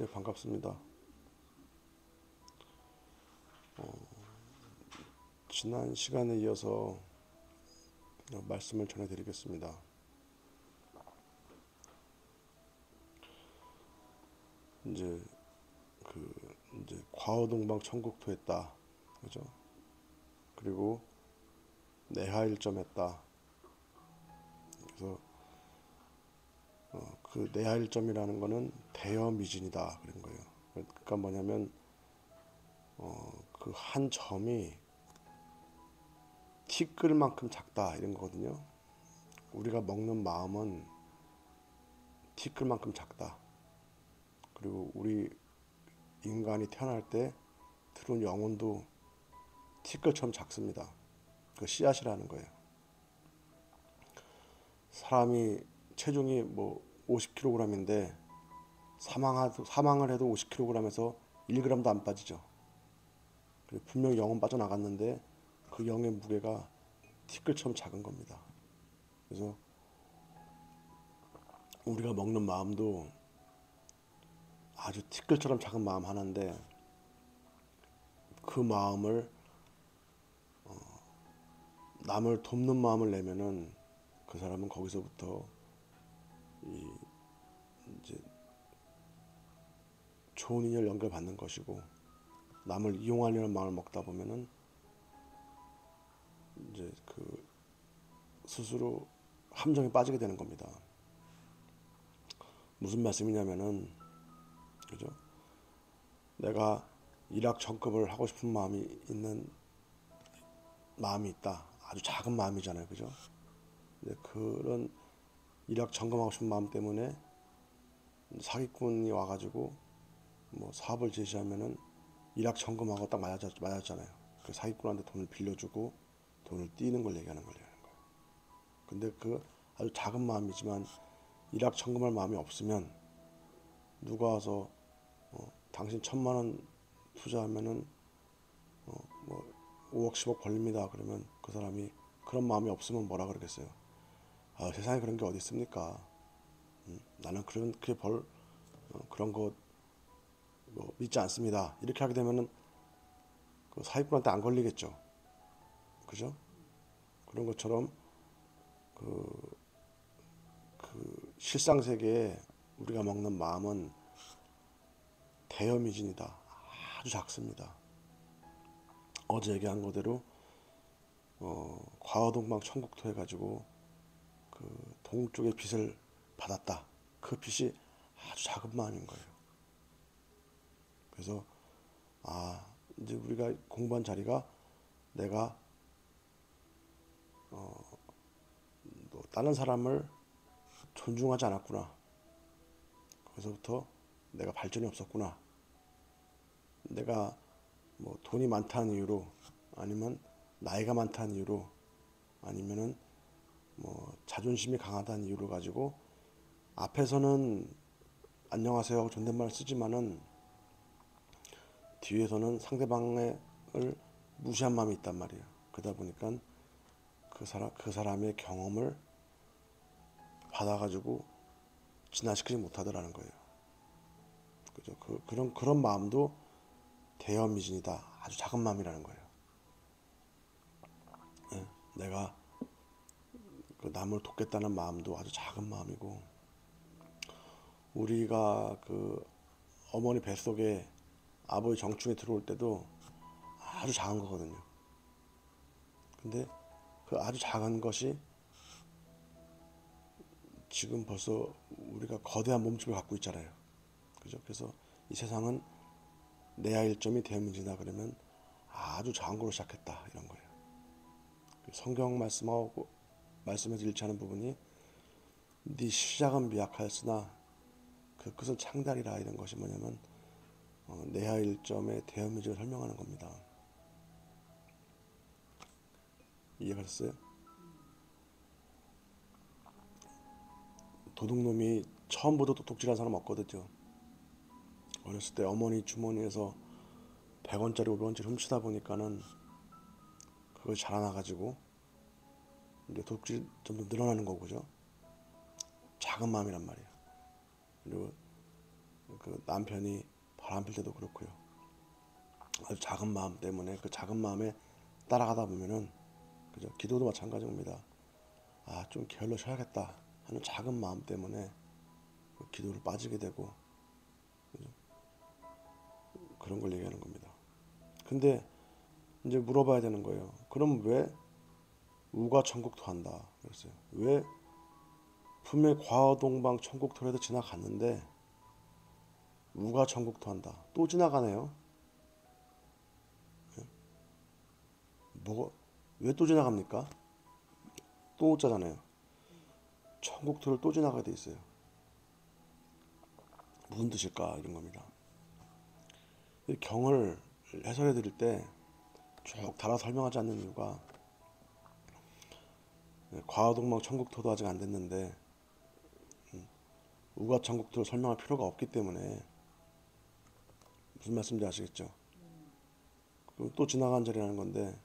네, 반갑습니다. 지난 시간에 이어서 말씀을 전해드리겠습니다. 이제 과오동방 청국토 했다, 그죠? 그리고 내하일점 했다. 그래서 그 내하일점이라는 거는 대여미진이다 그런 거예요. 그러니까 뭐냐면 그 한 점이 티끌만큼 작다 이런 거거든요. 우리가 먹는 마음은 티끌만큼 작다. 그리고 우리 인간이 태어날 때 들어온 영혼도 티끌처럼 작습니다. 그 씨앗이라는 거예요. 사람이 체중이 뭐 50kg인데 사망을 해도 50kg에서 1g도 안 빠지죠. 그리고 분명히 영은 빠져나갔는데 그 영의 무게가 티끌처럼 작은 겁니다. 그래서 우리가 먹는 마음도 아주 티끌처럼 작은 마음 하나인데 그 마음을 남을 돕는 마음을 내면은 그 사람은 거기서부터 이제 좋은 인연 연결받는 것이고, 남을 이용하려는 마음을 먹다 보면은 이제 그 스스로 함정에 빠지게 되는 겁니다. 무슨 말씀이냐면은, 그죠? 내가 일확천급을 하고 싶은 마음이 있는 마음이 있다. 아주 작은 마음이잖아요, 그죠? 근데 그런 일확천금하고 싶은 마음 때문에 사기꾼이 와가지고 뭐 사업을 제시하면은 일확천금하고 딱 맞았잖아요. 그 사기꾼한테 돈을 빌려주고 돈을 띄는 걸 얘기하는 거예요. 근데 그 아주 작은 마음이지만 일확천금할 마음이 없으면 누가 와서 당신 1000만 원 투자하면은 뭐 5억 10억 벌립니다. 그러면 그 사람이 그런 마음이 없으면 뭐라 그러겠어요? 아, 세상에 그런 게 어디 있습니까? 나는 그런 거 뭐 믿지 않습니다. 이렇게 하게 되면은 그 사기꾼한테 안 걸리겠죠. 그죠? 그런 것처럼 그 실상 세계에 우리가 먹는 마음은 대여미진이다. 아주 작습니다. 어제 얘기한 거대로 과오동방 청국토 해가지고 그 동쪽의 빛을 받았다. 그 빛이 아주 작은 마음인 거예요. 그래서 이제 우리가 공부한 자리가 내가 또 다른 사람을 존중하지 않았구나. 거기서부터 내가 발전이 없었구나. 내가 뭐 돈이 많다는 이유로, 아니면 나이가 많다는 이유로, 아니면은 뭐 자존심이 강하다는 이유로 가지고 앞에서는 안녕하세요 하고 존댓말을 쓰지만은 뒤에서는 상대방을 무시한 마음이 있단 말이에요. 그러다 보니까 그 사람의 경험을 받아가지고 진화시키지 못하더라는 거예요. 그죠? 그런 마음도 대여미진이다. 아주 작은 마음이라는 거예요. 네, 내가 그 남을 돕겠다는 마음도 아주 작은 마음이고, 우리가 그 어머니 뱃속에 아버지 정충에 들어올 때도 아주 작은 거거든요. 근데 그 아주 작은 것이 지금 벌써 우리가 거대한 몸집을 갖고 있잖아요. 그죠? 그래서 이 세상은 내하일점이 대문지나 그러면 아주 작은 걸로 시작했다 이런 거예요. 성경 말씀에서 일치하는 부분이 네 시작은 미약하였으나 그 끝은 창달이라, 이런 것이 뭐냐면 내하일점의 대문지를 설명하는 겁니다. 이해가 됐어요? 도둑놈이 처음부터 도둑질한 사람 없거든요. 어렸을 때 어머니 주머니에서 100원짜리 500원짜리 훔치다 보니까는 그걸 자라나가지고 이제 도둑질 점점 늘어나는 거고죠. 작은 마음이란 말이에요. 그리고 그 남편이 바람 필 때도 그렇고요. 아주 작은 마음 때문에 그 작은 마음에 따라가다 보면은 그죠? 기도도 마찬가지입니다. 아, 좀 게을러 쉬어야겠다 하는 작은 마음 때문에 기도를 빠지게 되고, 그죠? 그런 걸 얘기하는 겁니다. 근데 이제 물어봐야 되는 거예요. 그럼 왜 우가 천국도 한다 그랬어요. 왜 분명히 과어동방 천국토에도 지나갔는데 우가 천국도 한다. 또 지나가네요. 네? 뭐가 왜 또 지나갑니까? 또 오자잖아요. 천국토를 또 지나가게 돼 있어요. 무슨 뜻일까 이런 겁니다. 이 경을 해설해 드릴 때 쭉 달아 설명하지 않는 이유가, 과어동방 천국토도 아직 안 됐는데 우가 천국토를 설명할 필요가 없기 때문에, 무슨 말씀인지 아시겠죠? 그리고 또 지나간 자리라는 건데,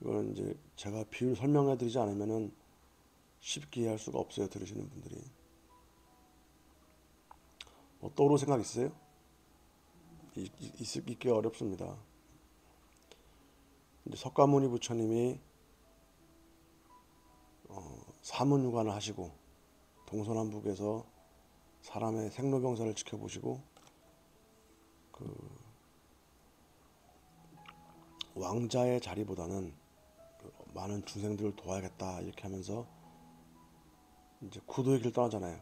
이걸 이제 제가 비유를 설명해 드리지 않으면은 쉽게 이해할 수가 없어요, 들으시는 분들이. 뭐 떠오르는 생각 있으세요? 있기가 어렵습니다. 이제 석가모니 부처님이 사문유관을 하시고 동서남북에서 사람의 생로병사를 지켜보시고 그 왕자의 자리보다는 많은 중생들을 도와야겠다 이렇게 하면서 이제 구도의 길을 떠나잖아요.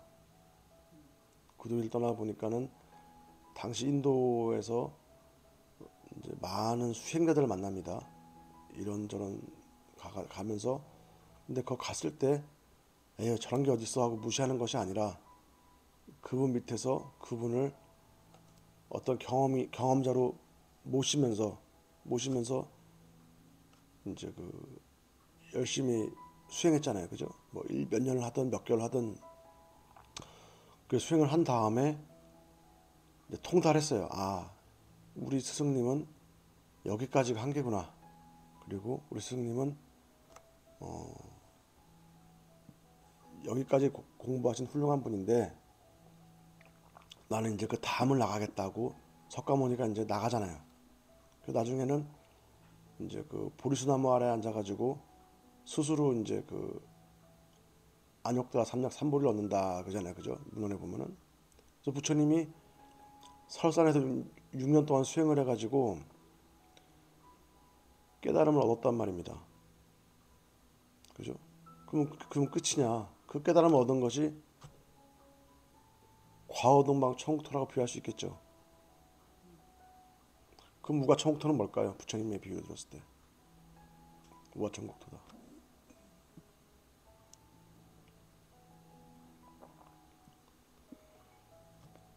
구도의 길을 떠나 보니까는 당시 인도에서 이제 많은 수행자들을 만납니다. 이런저런 가면서 근데 거 갔을 때 에휴 저런 게 어딨어 하고 무시하는 것이 아니라, 그분 밑에서 그분을 어떤 경험자로 모시면서 이제 그 열심히 수행했잖아요, 그죠? 뭐 몇 년을 하든 몇 개월 하든 그 수행을 한 다음에 이제 통달했어요. 아, 우리 스승님은 여기까지가 한계구나. 그리고 우리 스승님은 여기까지 공부하신 훌륭한 분인데 나는 이제 그 다음을 나가겠다고 석가모니가 이제 나가잖아요. 그 나중에는 이제 그 보리수나무 아래 앉아가지고 스스로 이제 그 안욕다 삼약 삼보를 얻는다 그잖아요, 그죠? 문헌에 보면은. 그래서 부처님이 설산에서 6년 동안 수행을 해가지고 깨달음을 얻었단 말입니다. 그죠? 그럼 끝이냐? 그 깨달음을 얻은 것이 과어동방 천국토라고 비유할 수 있겠죠. 그럼 우가 천국토는 뭘까요? 부처님의 비유를 들었을 때 우가 천국토다.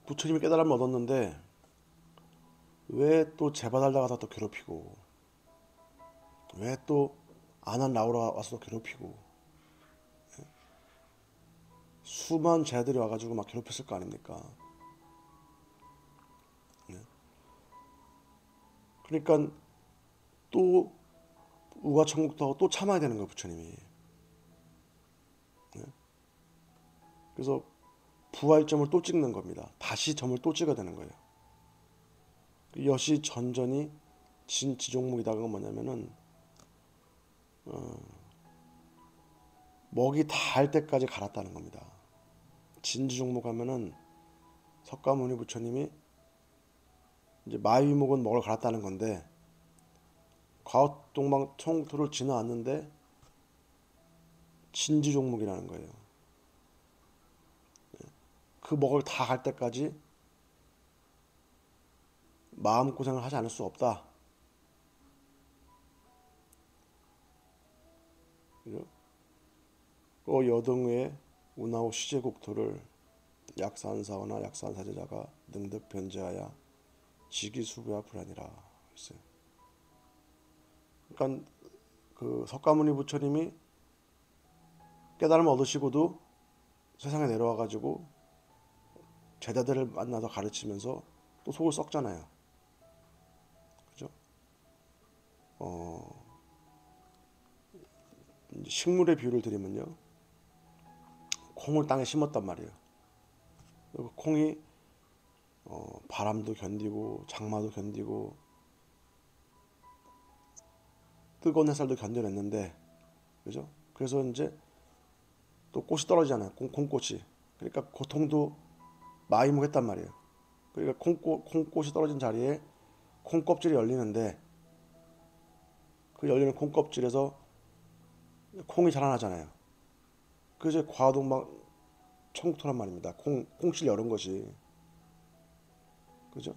부처님이 깨달음을 얻었는데 왜 또 재바달다가서 또 괴롭히고, 왜 또 안한 라오라 와서 괴롭히고, 수많은 죄들이 와가지고 막 괴롭혔을 거 아닙니까? 네. 그러니까 또 우가천국도 하고 또 참아야 되는 거예요, 부처님이. 네. 그래서 부활점을 또 찍는 겁니다. 다시 점을 또 찍어야 되는 거예요. 여시 전전이 진지종목이다. 그건 뭐냐면은 먹이 닿을 때까지 갈았다는 겁니다. 진지종목 하면은 석가모니 부처님이 이제 마이위목은 먹을 갈았다는 건데, 과어동방 청토를 지나왔는데 진지종목이라는 거예요. 그 먹을 다 갈 때까지 마음고생을 하지 않을 수 없다. 그죠? 그 여등의 우나오 시제국토를 약산사원하 약산사제자가 능득 변제하야 지기수부야 불안이라 했어요. 그러니까 그 석가모니 부처님이 깨달음을 얻으시고도 세상에 내려와가지고 제자들을 만나서 가르치면서 또 속을 썩잖아요, 그죠? 식물의 비유를 드리면요, 콩을 땅에 심었단 말이에요. 그리고 콩이 바람도 견디고 장마도 견디고 뜨거운 햇살도 견뎌냈는데, 그죠? 그래서 이제 또 꽃이 떨어지잖아요, 콩꽃이. 그러니까 고통도 마이무겠단 말이에요. 그러니까 콩꽃이 떨어진 자리에 콩껍질이 열리는데, 그 열리는 콩껍질에서 콩이 자라나잖아요. 그래서 과도막 청토란 말입니다. 콩실 열은 것이. 그죠?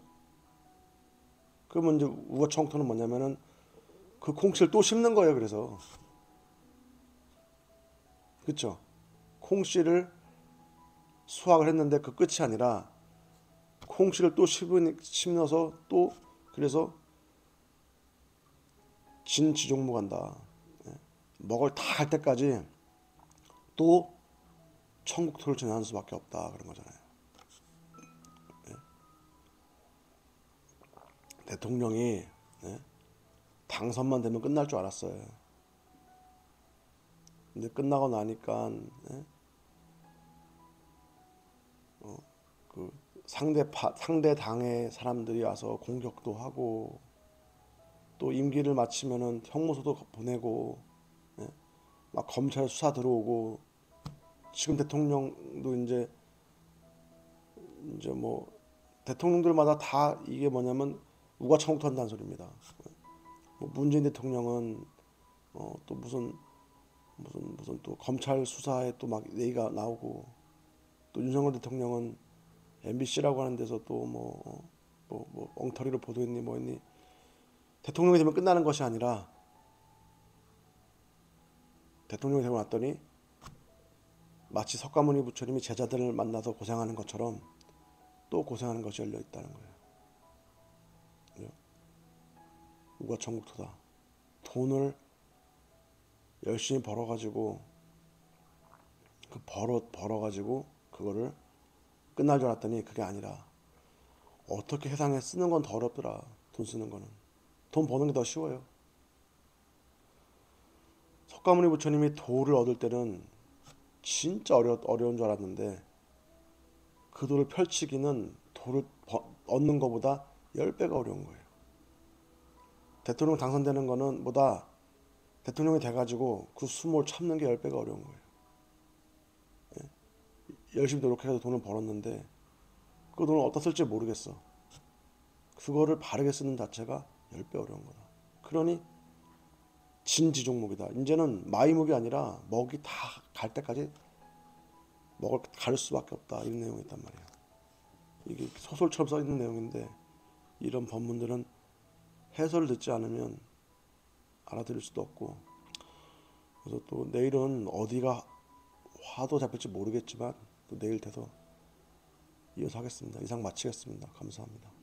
그러면 이제 우거청토는 뭐냐면은 그 콩실 또 심는 거예요. 그래서 그쵸? 콩실을 수확을 했는데 그 끝이 아니라 콩실을 또 심어서 또, 그래서 진지종무 간다. 먹을 다 할 때까지 또 청국토를 지나는 수밖에 없다, 그런 거잖아요. 네. 대통령이 당선만 되면 끝날 줄 알았어요. 근데 끝나고 나니까 그 상대 당의 사람들이 와서 공격도 하고, 또 임기를 마치면은 형무소도 보내고, 막 검찰 수사 들어오고, 지금 대통령도 이제 뭐 대통령들마다 다 이게 뭐냐면 우가청토한다는 소리입니다. 뭐 문재인 대통령은 또 무슨 또 검찰 수사에 또 막 얘기가 나오고, 또 윤석열 대통령은 MBC라고 하는 데서 또 뭐 엉터리로 보도했니 뭐했니. 대통령이 되면 끝나는 것이 아니라 대통령이 되고 났더니 마치 석가모니 부처님이 제자들을 만나서 고생하는 것처럼 또 고생하는 것이 열려 있다는 거예요. 우가청국토다. 돈을 열심히 벌어가지고 그 벌어가지고 그거를 끝날 줄 알았더니 그게 아니라 어떻게 세상에 쓰는 건 더럽더라. 돈 쓰는 거는. 돈 버는 게 더 쉬워요. 석가모니 부처님이 도를 얻을 때는 진짜 어려운 줄 알았는데, 그 도를 펼치기는 도를 얻는 것보다 10배가 어려운 거예요. 대통령 당선되는 거는 보다 대통령이 돼가지고 그 수모를 참는 게 10배가 어려운 거예요. 열심히 노력해서 돈을 벌었는데 그 돈을 어디다 쓸지 모르겠어. 그거를 바르게 쓰는 자체가 10배 어려운 거다. 그러니 진지종목이다. 이제는 마이목이 아니라 먹이 다 갈 때까지 먹을 가릴 수밖에 없다, 이런 내용이 있단 말이에요. 이게 소설처럼 써있는 내용인데 이런 법문들은 해설을 듣지 않으면 알아들을 수도 없고, 그래서 또 내일은 어디가 화도 잡힐지 모르겠지만 또 내일 돼서 이어서 하겠습니다. 이상 마치겠습니다. 감사합니다.